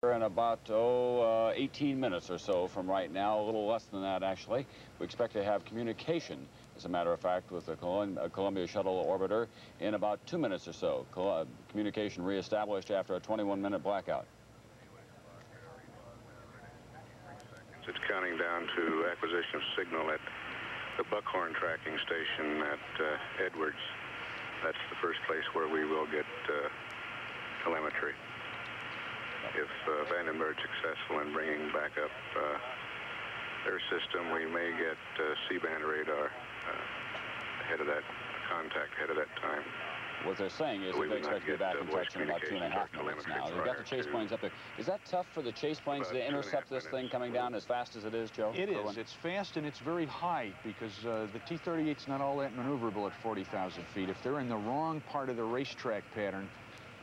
We're in about 18 minutes or so from right now, a little less than that actually. We expect to have communication, as a matter of fact, with the Columbia shuttle orbiter in about 2 minutes or so. Communication reestablished after a 21-minute blackout. It's counting down to acquisition of signal at the Buckhorn Tracking Station at Edwards. That's the first place where we will get telemetry. If Vandenberg's successful in bringing back up their system, we may get C-band radar ahead of that contact, ahead of that time. What they're saying is that they expect to be back in touch in about 2.5 minutes now. They've got the chase planes up there. Is that tough for the chase planes to intercept this thing coming down as fast as it is, Joe? It is. It's fast and it's very high because the T-38's not all that maneuverable at 40,000 feet. If they're in the wrong part of the racetrack pattern,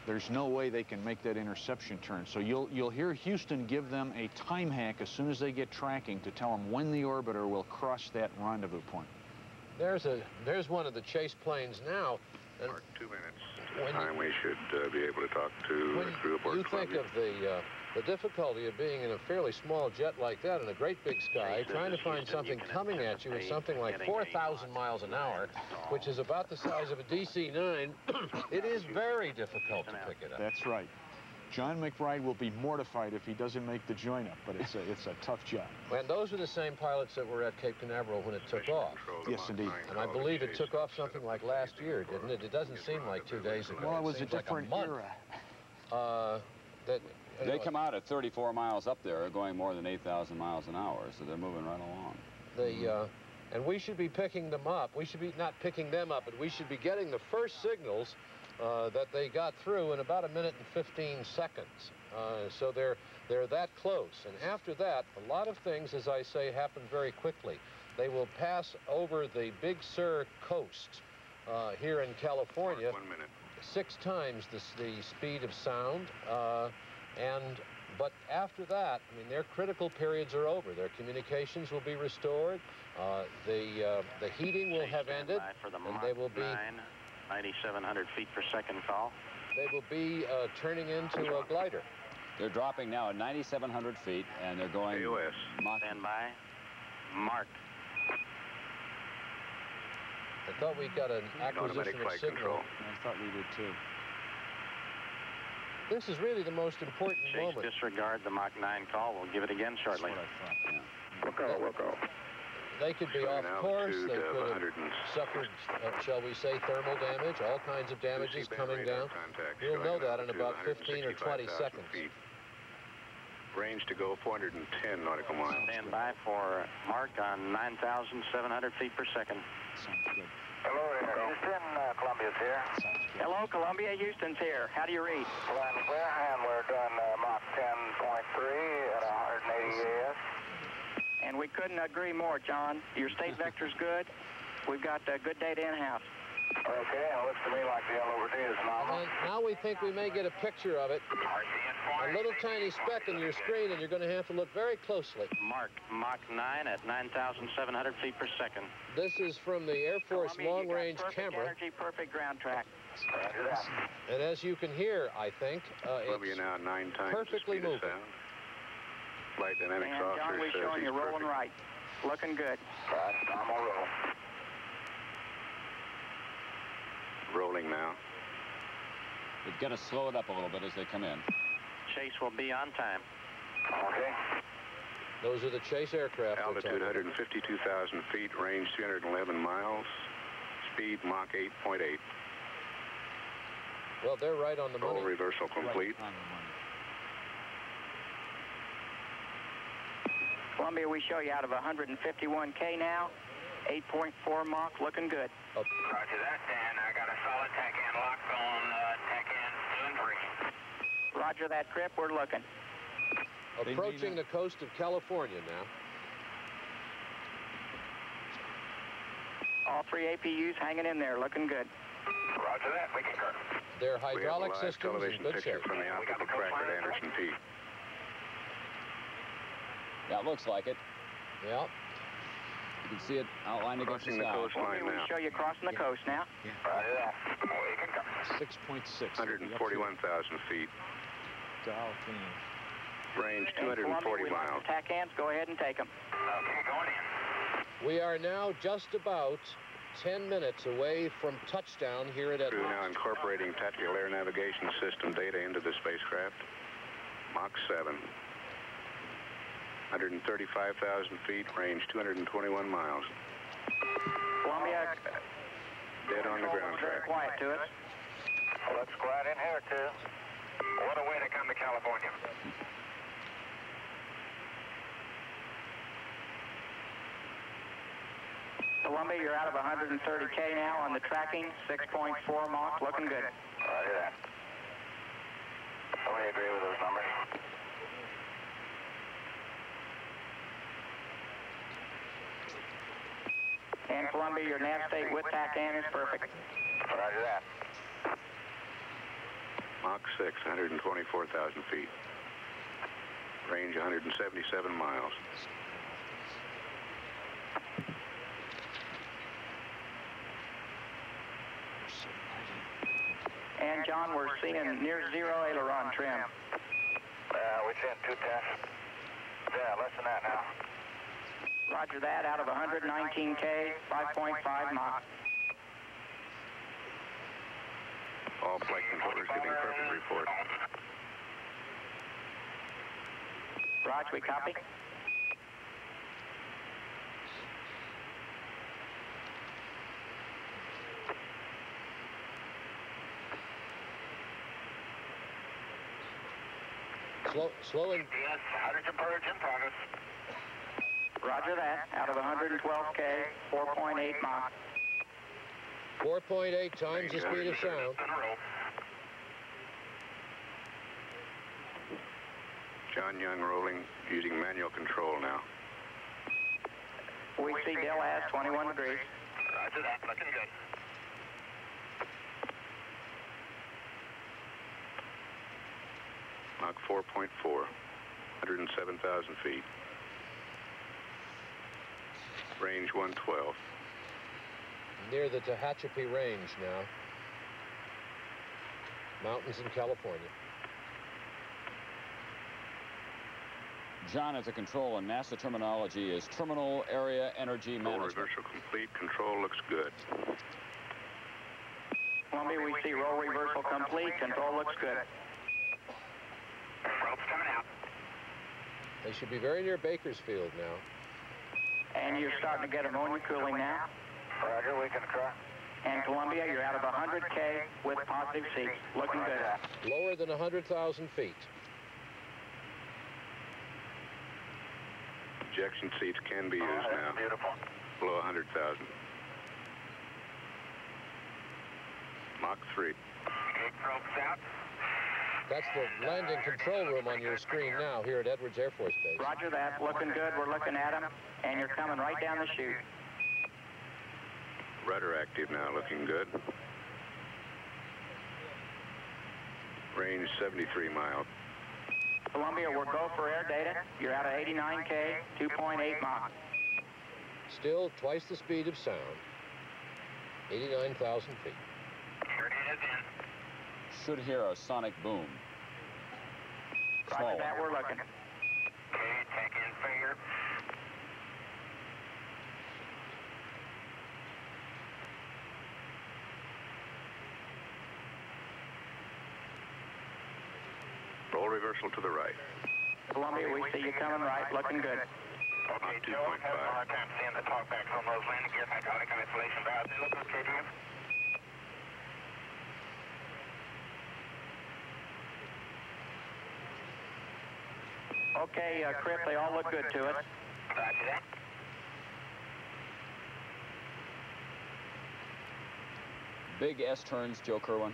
there's no way they can make that interception turn. So you'll hear Houston give them a time hack as soon as they get tracking to tell them when the orbiter will cross that rendezvous point. There's one of the chase planes now. Mark, 2 minutes. When time we should be able to talk to the crew aboard. You think of the difficulty of being in a fairly small jet like that in a great big sky, trying to find something coming at you at something like 4,000 miles an hour, which is about the size of a DC-9, it is very difficult to pick it up. That's right. John McBride will be mortified if he doesn't make the join-up, but it's a tough job. And those are the same pilots that were at Cape Canaveral when it took off. Yes, indeed. And I believe it took off something like last year, didn't it? It doesn't seem like 2 days ago. Well, it was a different era. They come out at 34 miles up there, going more than 8,000 miles an hour, so they're moving right along. And we should be picking them up. We should be not picking them up, but we should be getting the first signals that they got through in about 1 minute and 15 seconds. So they're that close. And after that, a lot of things, as I say, happen very quickly. They will pass over the Big Sur coast here in California. 1 minute. 6 times the speed of sound. But after that, I mean, their critical periods are over. Their communications will be restored. The heating will have ended, and they will be 9,700 feet per second call. They will be turning into a glider. They're dropping now at 9,700 feet, and they're going. AOS. Stand by. Mark. I thought we got an acquisition of signal. Control. I thought we did too. This is really the most important moment. Disregard the Mach 9 call. We'll give it again shortly. We'll call. They could be off course. They could have suffered, shall we say, thermal damage, all kinds of damages coming down. You'll know that in about 15 or 20 seconds. Feet. Range to go 410 nautical miles. Stand by for Mark on 9,700 feet per second. Sounds good. Hello, Houston. Columbia's here. Hello, Columbia. Houston's here. How do you read? Well, I'm clear, and we're doing Mach 10.3 at 180 AS. And we couldn't agree more, John. Your state vector's good. We've got good data in-house. Okay, it looks to me like the L over D is nominal. Now we think we may get a picture of it. A little tiny speck in your screen, and you're going to have to look very closely. Mark, Mach 9 at 9,700 feet per second. This is from the Air Force long-range camera. Perfect energy, perfect ground track. And as you can hear, I think, it's now 9 times perfectly moving. Flight dynamics officer John, we're showing you rolling right. Looking good. I'm on roll. Rolling now. We've got to slow it up a little bit as they come in. Chase will be on time. Okay. Those are the chase aircraft. Altitude 152,000 feet, range 311 miles, speed Mach 8.8. Well, they're right on the money. Full reversal complete. Right on the money. Columbia, we show you out of 151K now. 8.4 Mach, looking good. Roger that, Dan. I got a solid TACAN lock on TACAN delivery. Roger that, Crip. We're looking. Approaching the coast of California now. All 3 APUs hanging in there, looking good. Roger that. We can curve. Their hydraulic systems in good shape. From the optical tracker at Anderson Peak. That looks like it. Yeah. You can see it outlined against the sky. Coastline now. Show you crossing the coast now. Yeah. 6.6. 141,000 feet. Dolphin. range 240 miles. TACANs, go ahead and take them. Okay, going in. We are now just about 10 minutes away from touchdown here at Edwards. We're now incorporating tactical air navigation system data into the spacecraft. Mach 7. 135,000 feet, range 221 miles. Columbia. Dead on the ground track. Quiet to it. Well, let's glide in here, too. What a way to come to California. Columbia, you're out of 130K now on the tracking. 6.4 Mach, looking good. Roger that. Totally agree with those numbers. And Columbia, your nav state with TACAN is perfect. Roger that. Mach 6, 124,000 feet. Range 177 miles. And John, we're seeing near zero aileron trim. We're seeing 2 tenths. Yeah, less than that now. Roger that, out of 119K, 5.5 Mach. All flight controllers getting perfect report. Roger, we copy. Slow and... Yes, hydrogen purge in progress. Roger that. Out of 112K, 4.8 Mach. 4.8 times the speed of sound. John Young rolling using manual control now. We see Del as 21 degrees. Roger that. Looking good. Mach 4.4, 107,000 feet. Range 112. Near the Tehachapi Range now. Mountains in California. John, at the control and NASA terminology is terminal area energy management. Reversal complete. Control looks good. Columbia, we see roll reversal complete. Control looks good. Rope's coming out. They should be very near Bakersfield now. And you're starting to get ammonia cooling now. Roger, we can try. And Columbia, you're out of 100K with positive C. Looking good. Lower than 100,000 feet. Ejection seats can be used now. Beautiful. Below 100,000. Mach 3. That's the landing control room on your screen now here at Edwards Air Force Base. Roger that. Looking good. We're looking at them. And you're coming right down the chute. Rudder active now. Looking good. Range 73 miles. Columbia, we'll go for air data. You're out of 89K, 2.8 Mach. Still twice the speed of sound. 89,000 feet. Should hear a sonic boom. Roger that, we're looking. Okay, check in finger. Roll reversal to the right. Columbia, we see you coming right, looking good. Okay, Joe, I'm having a hard time seeing the talkbacks on those landing gear. I got a cancellation valve. They look okay to you. Okay, Chris, they all look good to us. Roger that. Big S-turns, Joe Kerwin.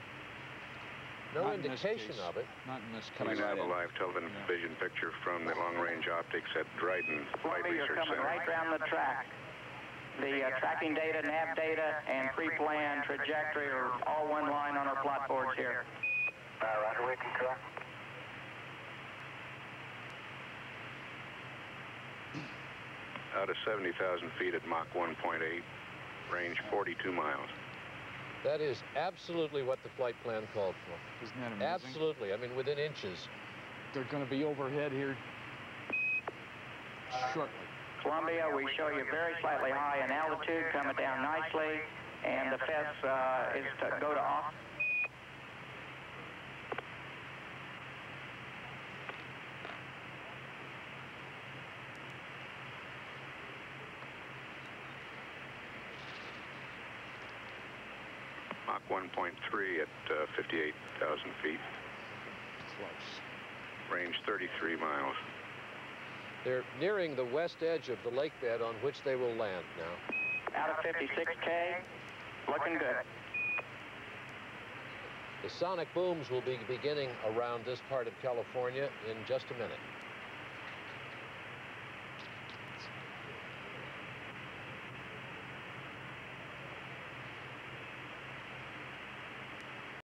No indication of it. Not in this case. We have a live television picture from the long-range optics at Dryden Flight Research Center. You're coming right down the track. The tracking data, nav data, and pre-plan trajectory are all one line on our plot boards here. Roger, we can correct. Out of 70,000 feet at Mach 1.8, range 42 miles. That is absolutely what the flight plan called for. Isn't that amazing? Absolutely. I mean, within inches. They're going to be overhead here shortly. Columbia, we show you very slightly high in altitude, coming down nicely, and the FES is to go to off. Mach 1.3 at 58,000 feet. Close. Range 33 miles. They're nearing the west edge of the lake bed on which they will land now. Out of 56K, looking good. The sonic booms will be beginning around this part of California in just a minute.